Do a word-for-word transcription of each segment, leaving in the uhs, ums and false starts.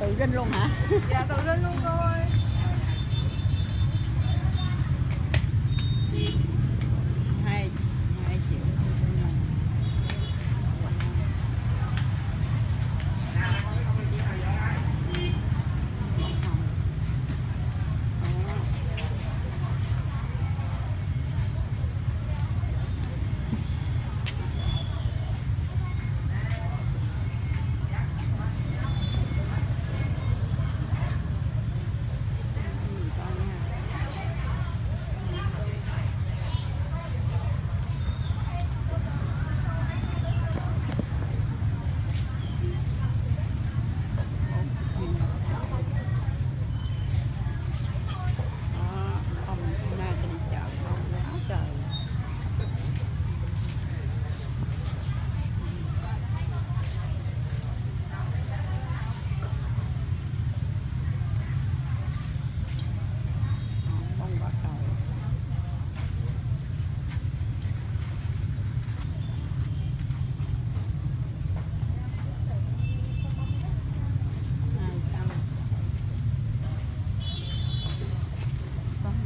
tự rinh luôn hả? Dạ tự rinh luôn thôi. Hai, hai triệu. Sống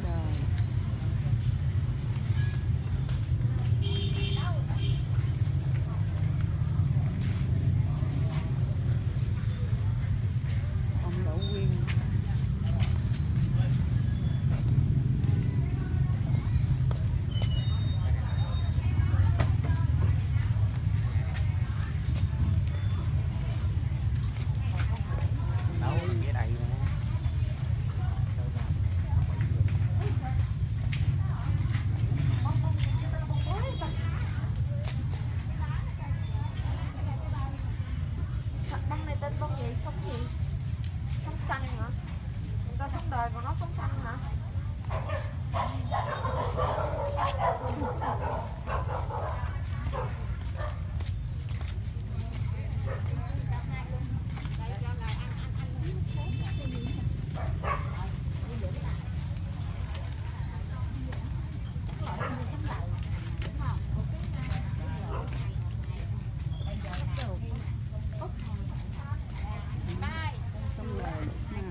đời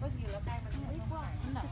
Có nhiều là cây mình không biết quá. Không nổi.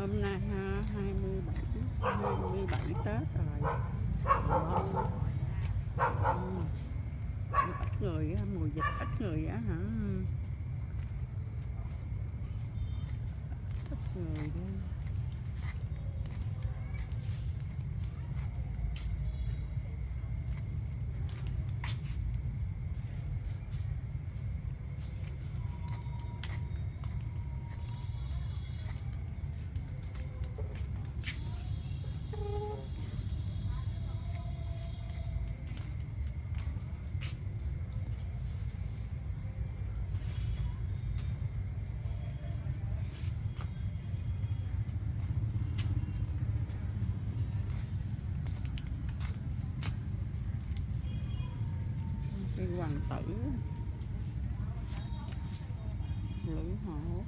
Hôm nay hai mươi bảy Tết rồi. Ít người á, mùa dịch ít người á hả? Ít người đó. lưỡi hổ.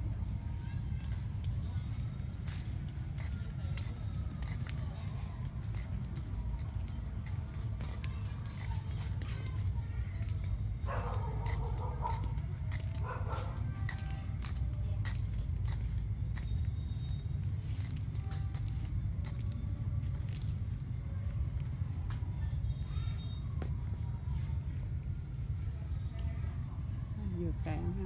Cạn ha.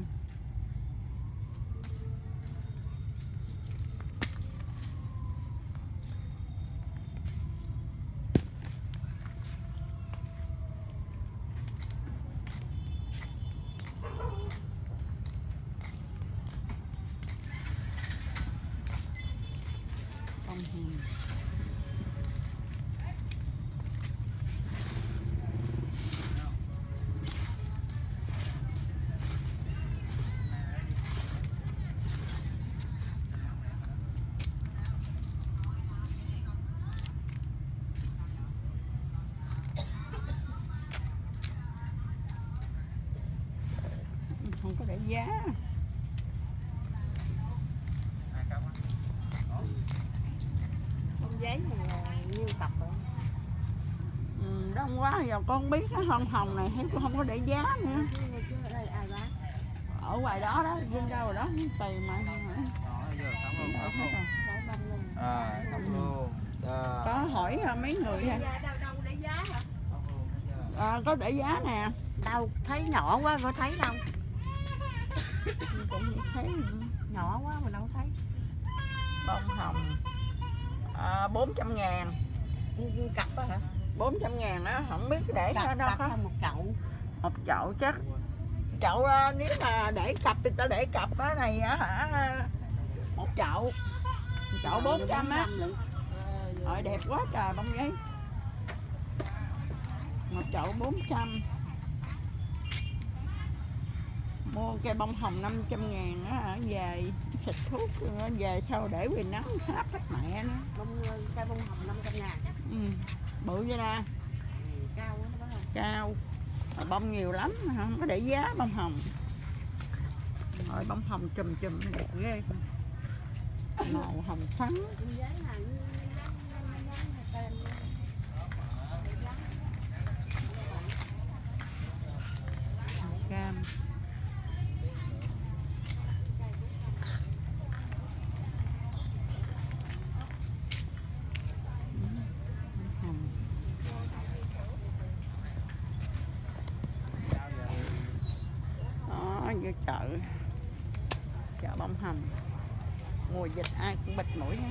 Con hùm. Không có để giá. Con giấy này là nhiêu tập rồi. Ừ, đông quá giờ con biết nó hồng hồng này thấy cũng không có để giá nữa. Ở ngoài đó đó, riêng đâu rồi đó, tùy mà. À, luôn. Có hỏi mấy người ha. À, có để giá nè. Đâu thấy nhỏ quá có thấy đâu. Cũng thấy nhỏ quá mình đâu thấy. Bông hồng à, bốn trăm ngàn cặp đó hả? Bốn trăm ngàn đó, không biết để cặp, đâu cặp có một chậu. Một chậu chắc. Chậu nếu mà để cặp thì ta để cặp đó này hả? Một chậu. Một chậu bốn trăm á. Rồi đẹp quá trời bông giấy. Một chậu bốn trăm. Mua cây bông hồng năm trăm ngàn á, về xịt thuốc về sau để quyền nắng hấp hết mẹ nó. Bông cây bông hồng năm trăm ngàn. Ừ, bự vậy ra. Ừ, cao quá nó không? Cao. Rồi bông nhiều lắm mà không có để giá bông hồng. Rồi bông hồng chùm chùm đẹp ghê. Màu hồng phấn. Cam. Chợ chợ bông hồng mùa dịch ai cũng bịt mũi nha.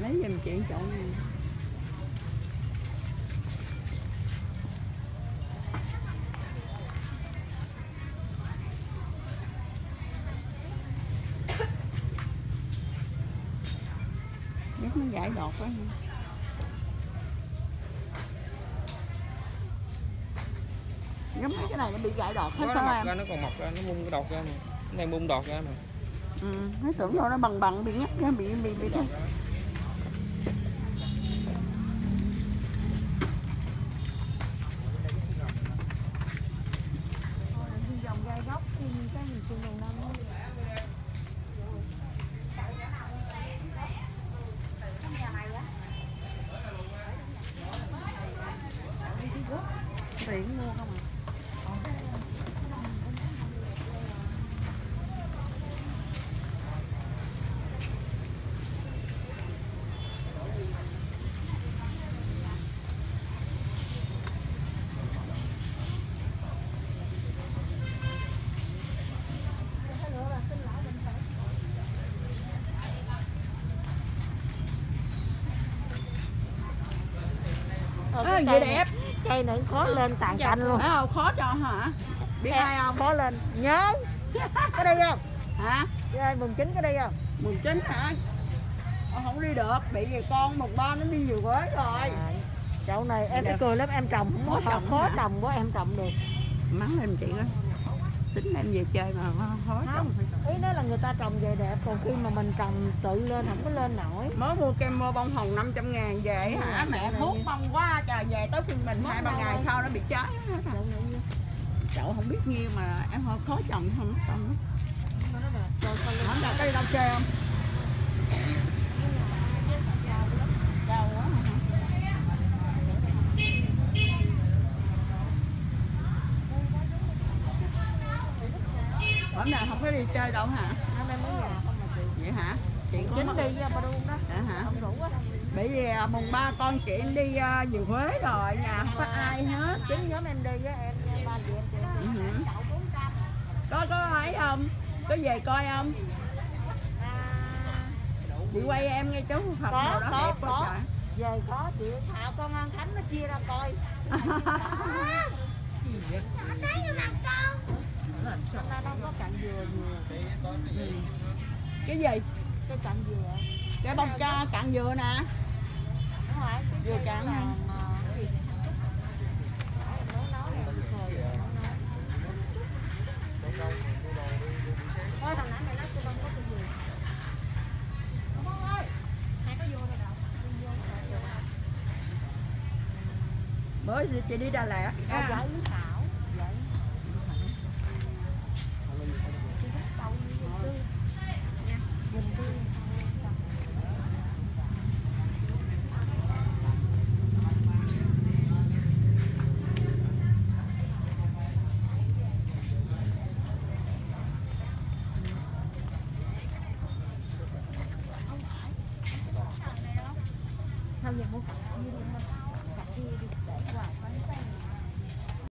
Lấy dùm chị chậu này. Nước nó giải đột quá nha. Giống mấy cái này nó bị giải đột hết sao em? Nó, nó còn mọc ra, nó bung cái đột ra mà. Cái này bung đột ra mà. Ừ, nó tưởng đâu nó bằng bằng bị ngắt ra, bị bị bị đột ra. Gốc cái cái tiện mua không à. Cây vậy đẹp. Cây này khó lên tàn canh luôn. Phải không? Khó cho hả? Biết ai không? Khó lên. Nhớ. Có đi không? Hả? Đây mùng chín có đi không? Mùng chín hả? Không đi được, bị về con mùng ba nó đi nhiều quế rồi. Chậu này em thấy cười lắm, em trồng không có trồng, khó trồng quá em trồng được. Mắng lên chị đó. Tính em về chơi mà khó trồng. Ý nói là người ta trồng về đẹp, còn khi mà mình trồng tự lên không có lên nổi. Mới mua kem mua bông hồng năm trăm ngàn về hả mẹ, thuốc bông quá trời, về tới khi mình hai ba ngày sau nó bị cháy. Chậu không biết nhiêu mà em hơi khó trồng không xong lắm. Không là cái đâu chơi không? Hôm nay không có đi chơi đâu hả? Hôm nay mới nhà không mà chị. Vậy hả? Chị có mất... đi với bà Đu đó. Dạ hả? Không đủ quá. Bởi vì mùng ba con chị đi uh, về Huế rồi, nhà không có ai hết. Chính nhóm em đi với em, ba chị em chị. Có có ấy không? Có về coi không? Chị quay em nghe chú học nào đó đẹp quá. Có. Về có chị Thảo con An Khánh nó chia ra coi. Nó đâu có cạn dừa dừa. Ừ. Cái gì? Cái cạn dừa. Cái bông cho cạn dừa nè. Đúng rồi, dừa cạn nè. Thôi thằng nãy mày nói tôi không có cái dừa. Không ơi. Hai có dừa rồi đâu. Mới chị đi Đà Lạt. À. Không, giờ mua cặp kia đi, cặp kia đi, để qua quán